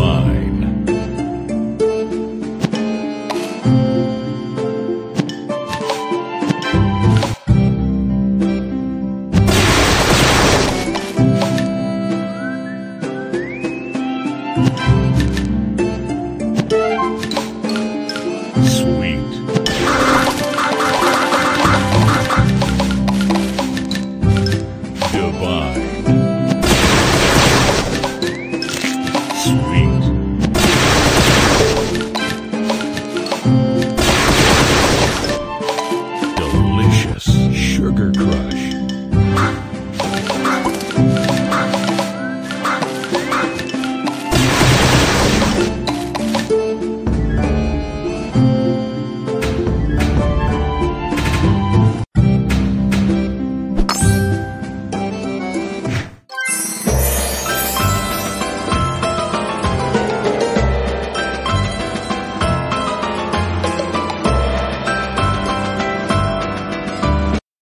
wine.